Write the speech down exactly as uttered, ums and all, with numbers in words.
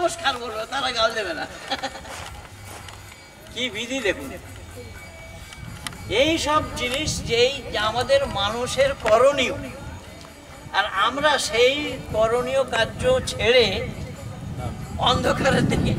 নমস্কার বলবে, তারা গাল দেবে না। কি বিধি দেখুন, এই সব জিনিস যেই আমাদের মানুষের করণীয়, আর আমরা সেই করণীয় কার্য ছেড়ে অন্ধকারের দিকে।